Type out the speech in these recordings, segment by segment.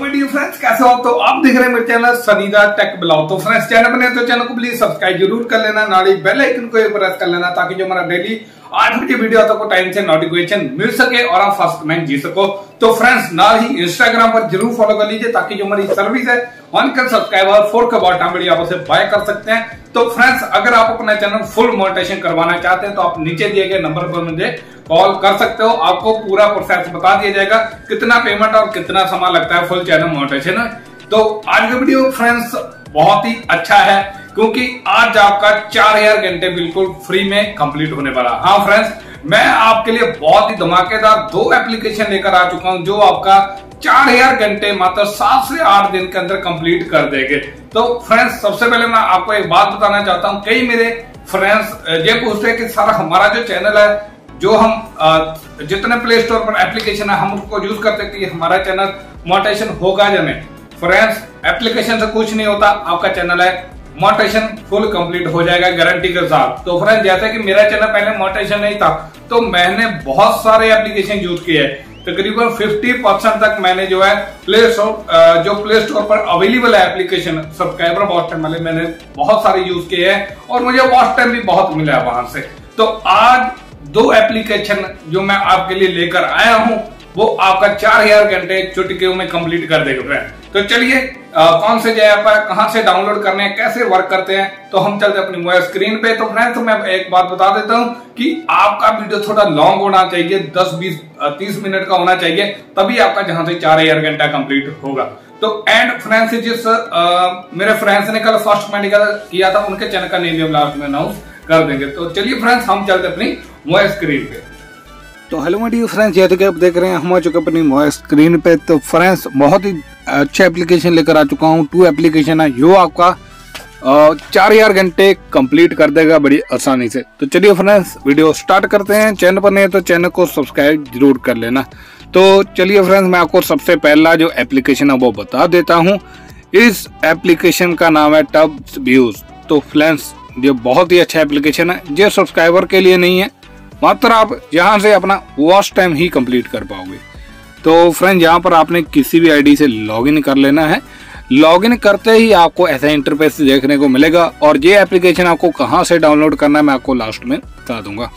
My dear friends, कैसे हो? तो आप देख रहे हैं मेरे चैनल सनी दा टेक ब्लॉग। तो फ्रेंड्स, चैनल बने तो चैनल को प्लीज सब्सक्राइब जरूर कर लेना, नाड़ी बेल आइकन को प्रेस कर लेना ताकि जो हमारा डेली 8 बजे वीडियो आता है को टाइम से नोटिफिकेशन मिल सके और आप फर्स्ट कमेंट जी सको। तो फ्रेंड्स, ना ही इंस्टाग्राम पर जरूर फॉलो कर लीजिए ताकि जो हमारी सर्विस है 1 crore subscriber 4 crore time video आप उसे बाय कर सकते हैं। तो फ्रेंड्स, अगर आप अपना चैनल फुल मोनेटाइजेशन करवाना चाहते हैं तो आप नीचे दिए गए नंबर पर मुझे कॉल कर सकते हो। आपको पूरा प्रोसेस बता दिया जाएगा, कितना पेमेंट और कितना समय लगता है फुल चैनल मोनेटाइजेशन। तो आज का वीडियो फ्रेंड्स बहुत ही अच्छा है क्योंकि आज आपका 4000 घंटे बिल्कुल फ्री में कंप्लीट होने वाला। हाँ फ्रेंड्स, मैं आपके लिए बहुत ही धमाकेदार 2 एप्लीकेशन लेकर आ चुका हूं जो आपका 4000 घंटे मात्र 7 से 8 दिन के अंदर कंप्लीट कर देंगे। तो फ्रेंड्स, सबसे पहले मैं आपको एक बात बताना चाहता हूं। कई मेरे फ्रेंड्स ये पूछते हैं कि सर, हमारा जो चैनल है, जो हम जितने प्ले स्टोर पर एप्लीकेशन है हम उसको यूज करते हैं कि हमारा चैनल मोनेटाइजेशन होगा या नहीं। फ्रेंड्स, एप्लीकेशन से कुछ नहीं होता, आपका चैनल है मोनेटाइजेशन फुल कंप्लीट हो जाएगा गारंटी के साथ। तो फ्रेंड्स, जैसे कि मेरा चैनल पहले मोनेटाइजेशन नहीं था तो मैंने बहुत सारे एप्लीकेशन यूज किए हैं। तकरीबन 50% तक मैंने जो है प्ले स्टोर पर अवेलेबल है एप्लीकेशन सब्सक्राइबर वॉच टाइम वाले, मैंने बहुत सारे यूज किए हैं और मुझे वॉच टाइम भी बहुत मिला है वहां से। तो आज 2 एप्लीकेशन जो मैं आपके लिए लेकर आया हूँ वो आपका 4000 घंटे चुटकियों में कंप्लीट कर देगा फ्रेंड। तो चलिए, कौन से ऐप है, कहाँ से डाउनलोड करने हैं, कैसे वर्क करते हैं, तो हम चलते हैं अपनी मोबाइल स्क्रीन पे। तो फ्रेंड्स, तो मैं एक बात बता देता हूँ कि आपका वीडियो थोड़ा लॉन्ग होना चाहिए, 10, 20, 30 मिनट का होना चाहिए, तभी आपका जहां से 4000 घंटा कंप्लीट होगा। तो एंड फ्रेंड्स, जिस मेरे फ्रेंड्स ने कल फर्स्ट कमेंट किया था उनके चैनल का नेम लास्ट में अनाउंस कर देंगे। तो चलिए फ्रेंड्स, हम चलते अपनी मोबाइल स्क्रीन पे। तो हेलो माय डियर फ्रेंड्स, जैसे कि आप देख रहे हैं हम आ चुके अपनी मोबाइल स्क्रीन पे। तो फ्रेंड्स, बहुत ही अच्छा एप्लीकेशन लेकर आ चुका हूँ। 2 एप्लीकेशन है जो आपका 4000 घंटे कंप्लीट कर देगा बड़ी आसानी से। तो चलिए फ्रेंड्स, वीडियो स्टार्ट करते हैं। चैनल पर नहीं तो चैनल को सब्सक्राइब जरूर कर लेना। तो चलिए फ्रेंड्स, मैं आपको सबसे पहला जो एप्लीकेशन है वो बता देता हूँ। इस एप्लीकेशन का नाम है टब व्यूज। तो फ्रेंड्स, ये बहुत ही अच्छा एप्लीकेशन है। ये सब्सक्राइबर के लिए नहीं है, मात्र आप यहाँ से अपना वॉच टाइम ही कंप्लीट कर पाओगे। तो फ्रेंड, यहाँ पर आपने किसी भी आईडी से लॉगिन कर लेना है। लॉगिन करते ही आपको ऐसा इंटरफेस देखने को मिलेगा और ये एप्लीकेशन आपको कहाँ से डाउनलोड करना है मैं आपको लास्ट में बता दूंगा।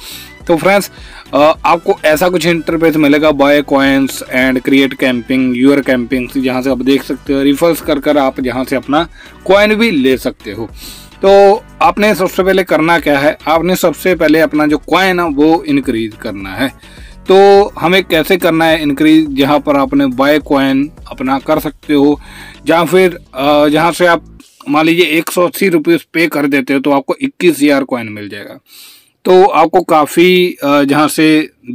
तो फ्रेंड्स, आपको ऐसा कुछ इंटरफेस मिलेगा, buy coins and create campaign your campaigns. यहाँ से आप देख सकते हो, रिफर्स कर आप यहाँ से अपना कॉइन भी ले सकते हो। तो आपने सबसे पहले करना क्या है, आपने सबसे पहले अपना जो कॉइन है वो इंक्रीज करना है। तो हमें कैसे करना है इंक्रीज, जहाँ पर आपने बाय कॉइन अपना कर सकते हो, या फिर जहाँ से आप मान लीजिए 180 रुपीज़ पे कर देते हो तो आपको 21000 कॉइन मिल जाएगा। तो आपको काफ़ी जहाँ से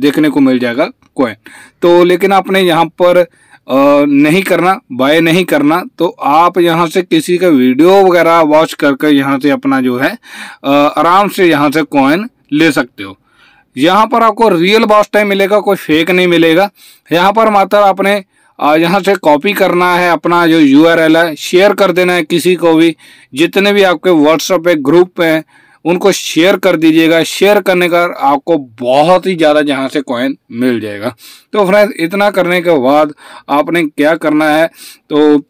देखने को मिल जाएगा कॉइन। तो लेकिन आपने यहाँ पर नहीं करना, बाय नहीं करना। तो आप यहाँ से किसी का वीडियो वगैरह वॉच करके यहाँ से अपना जो है आराम से यहाँ से कॉइन ले सकते हो। यहाँ पर आपको रियल वॉच टाइम मिलेगा, कोई फेक नहीं मिलेगा। यहाँ पर मात्र आपने यहाँ से कॉपी करना है, अपना जो URL है शेयर कर देना है किसी को भी, जितने भी आपके व्हाट्सएप पे ग्रुप हैं उनको शेयर कर दीजिएगा। शेयर करने का आपको बहुत ही ज़्यादा जहाँ से कॉइन मिल जाएगा। तो फ्रेंड्स, इतना करने के बाद आपने क्या करना है, तो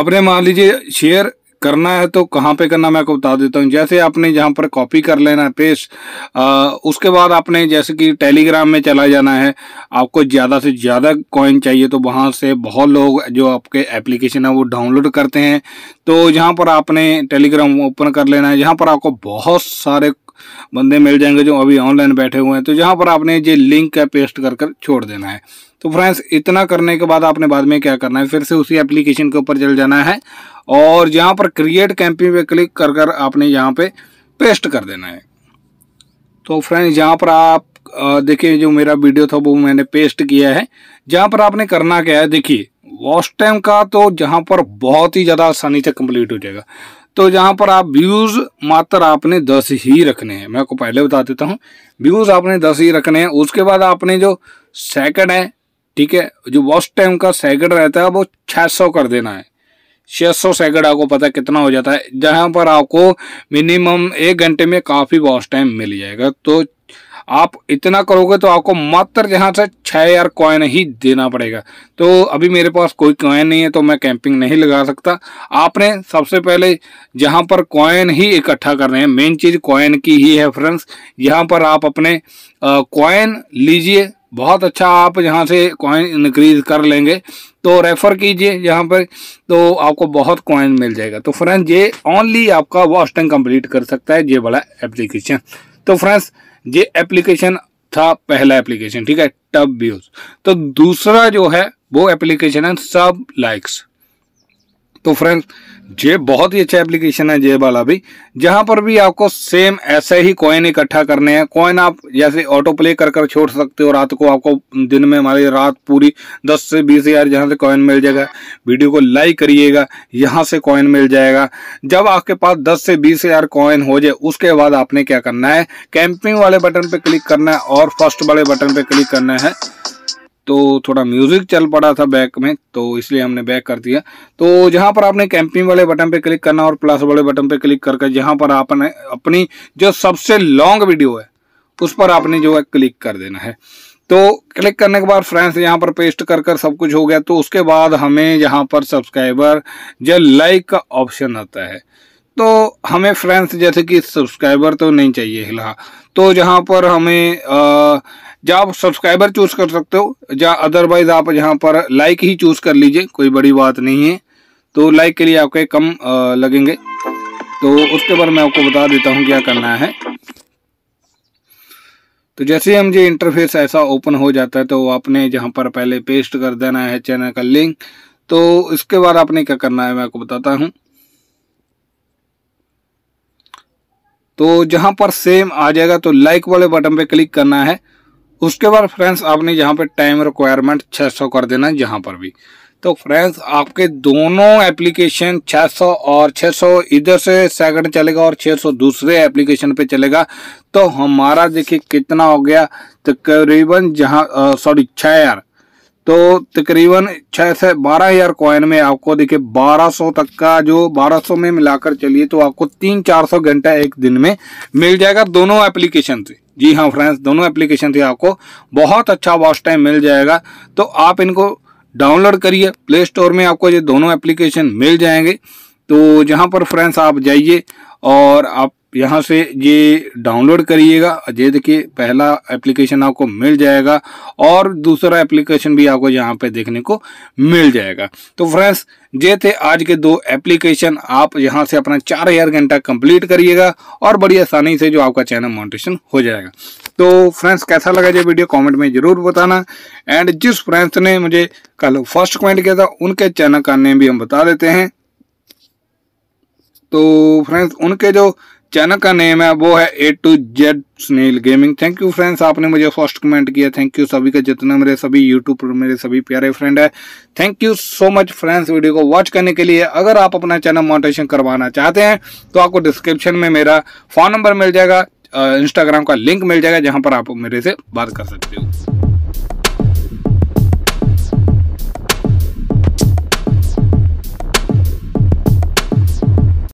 आपने मान लीजिए शेयर करना है तो कहाँ पे करना मैं आपको बता देता हूँ। जैसे आपने जहाँ पर कॉपी कर लेना है पेस्ट, उसके बाद आपने जैसे कि टेलीग्राम में चला जाना है। आपको ज़्यादा से ज़्यादा कॉइन चाहिए तो वहाँ से बहुत लोग जो आपके एप्लीकेशन है वो डाउनलोड करते हैं। तो जहाँ पर आपने टेलीग्राम ओपन कर लेना है, जहाँ पर आपको बहुत सारे बंदे मिल जाएंगे जो अभी ऑनलाइन बैठे हुए हैं। तो जहाँ पर आपने ये लिंक है पेस्ट कर छोड़ देना है। तो फ्रेंड्स, इतना करने के बाद आपने बाद में क्या करना है, फिर से उसी एप्लीकेशन के ऊपर चल जाना है और यहाँ पर क्रिएट कैंपिंग पे क्लिक कर आपने यहाँ पे पेस्ट कर देना है। तो फ्रेंड्स, यहाँ पर आप देखिए जो मेरा वीडियो था वो मैंने पेस्ट किया है। जहाँ पर आपने करना क्या है, देखिए वॉच टाइम का तो जहाँ पर बहुत ही ज़्यादा आसानी से कंप्लीट हो जाएगा। तो जहाँ पर आप व्यूज़ मात्र आपने 10 ही रखने हैं, मैं आपको पहले बता देता हूँ। व्यूज़ आपने 10 ही रखने हैं। उसके बाद आपने जो सेकंड है, ठीक है, जो वॉच टाइम का सेकंड रहता है वो 600 कर देना है। 600 सेकंड आपको पता है कितना हो जाता है, जहाँ पर आपको मिनिमम 1 घंटे में काफ़ी वॉच टाइम मिल जाएगा। तो आप इतना करोगे तो आपको मात्र यहाँ से 6000 कॉइन ही देना पड़ेगा। तो अभी मेरे पास कोई कॉइन नहीं है तो मैं कैंपिंग नहीं लगा सकता। आपने सबसे पहले जहाँ पर कॉइन ही इकट्ठा करने हैं, मेन चीज़ कॉइन की ही है फ्रेंड्स। यहाँ पर आप अपने कॉइन लीजिए, बहुत अच्छा आप यहाँ से कॉइन इनक्रीज कर लेंगे तो रेफ़र कीजिए यहाँ पर, तो आपको बहुत कॉइन मिल जाएगा। तो फ्रेंड्स ये ओनली आपका वॉच टाइम कंप्लीट कर सकता है ये वाला एप्लीकेशन। तो फ्रेंड्स ये एप्लीकेशन था पहला एप्लीकेशन, ठीक है, टब व्यूज़। तो दूसरा जो है वो एप्लीकेशन है सब लाइक्स। तो फ्रेंड्स ये बहुत ही अच्छा एप्लीकेशन है ये वाला भी, जहाँ पर भी आपको सेम ऐसे ही कॉइन इकट्ठा करने हैं। कॉइन आप जैसे ऑटो प्ले कर कर छोड़ सकते हो, रात को आपको दिन में हमारी रात पूरी 10 से 20,000 जहाँ से कॉइन मिल जाएगा। वीडियो को लाइक करिएगा, यहाँ से कॉइन मिल जाएगा। जब आपके पास 10 से 20,000 कॉइन हो जाए उसके बाद आपने क्या करना है, कैंपिंग वाले बटन पर क्लिक करना है और फर्स्ट वाले बटन पर क्लिक करना है। तो थोड़ा म्यूज़िक चल पड़ा था बैक में तो इसलिए हमने बैक कर दिया। तो जहाँ पर आपने कैंपिंग वाले बटन पे क्लिक करना और प्लस वाले बटन पे क्लिक करके जहाँ पर आपने अपनी जो सबसे लॉन्ग वीडियो है उस पर आपने जो है क्लिक कर देना है। तो क्लिक करने के बाद फ्रेंड्स यहाँ पर पेस्ट कर कर सब कुछ हो गया। तो उसके बाद हमें यहाँ पर सब्सक्राइबर या लाइक का ऑप्शन आता है। तो हमें फ्रेंड्स जैसे कि सब्सक्राइबर तो नहीं चाहिए हिला, तो जहाँ पर हमें जहाँ आप सब्सक्राइबर चूज़ कर सकते हो या अदरवाइज आप यहाँ पर लाइक ही चूज़ कर लीजिए, कोई बड़ी बात नहीं है। तो लाइक के लिए आपके कम लगेंगे। तो उसके बाद मैं आपको बता देता हूँ क्या करना है। तो जैसे हम ये इंटरफेस ऐसा ओपन हो जाता है तो आपने जहाँ पर पहले पेस्ट कर देना है चैनल का लिंक। तो इसके बाद आपने क्या करना है मैं आपको बताता हूँ। तो जहाँ पर सेम आ जाएगा तो लाइक वाले बटन पे क्लिक करना है। उसके बाद फ्रेंड्स आपने यहाँ पे टाइम रिक्वायरमेंट 600 कर देना है यहाँ पर भी। तो फ्रेंड्स आपके दोनों एप्लीकेशन 600 और 600 इधर से सेकंड चलेगा और 600 दूसरे एप्लीकेशन पे चलेगा। तो हमारा देखिए कितना हो गया, तकरीबन जहाँ 6000, तो तकरीबन 6 से 12,000 कॉइन में आपको देखिए 1200 तक का, जो 1200 में मिलाकर चलिए तो आपको 300-400 घंटा एक दिन में मिल जाएगा दोनों एप्लीकेशन से। जी हाँ फ्रेंड्स, दोनों एप्लीकेशन से आपको बहुत अच्छा वॉच टाइम मिल जाएगा। तो आप इनको डाउनलोड करिए, प्ले स्टोर में आपको ये दोनों एप्लीकेशन मिल जाएंगे। तो जहाँ पर फ्रेंड्स आप जाइए और आप यहाँ से ये डाउनलोड करिएगा। ये देखिए पहला एप्लीकेशन आपको मिल जाएगा और दूसरा एप्लीकेशन भी आपको यहाँ पे देखने को मिल जाएगा। तो फ्रेंड्स ये थे आज के दो एप्लीकेशन। आप यहाँ से अपना 4000 घंटा कंप्लीट करिएगा और बड़ी आसानी से जो आपका चैनल मोनेटाइजेशन हो जाएगा। तो फ्रेंड्स कैसा लगा ये वीडियो कमेंट में ज़रूर बताना। एंड जिस फ्रेंड्स ने मुझे कल फर्स्ट कमेंट किया था उनके चैनल का नेम भी हम बता देते हैं। तो फ्रेंड्स उनके जो चैनल का नेम है वो है A to Z snail gaming. Thank you friends, आपने मुझे फर्स्ट कमेंट किया। थैंक यू सभी का, जितना मेरे सभी यूट्यूब पर मेरे सभी प्यारे फ्रेंड है। Thank you so much friends video को वॉच करने के लिए। अगर आप अपना चैनल मोनेटाइजेशन करवाना चाहते हैं तो आपको डिस्क्रिप्शन में मेरा फ़ोन नंबर मिल जाएगा, इंस्टाग्राम का लिंक मिल जाएगा, जहाँ पर आप मेरे से बात कर सकते हो।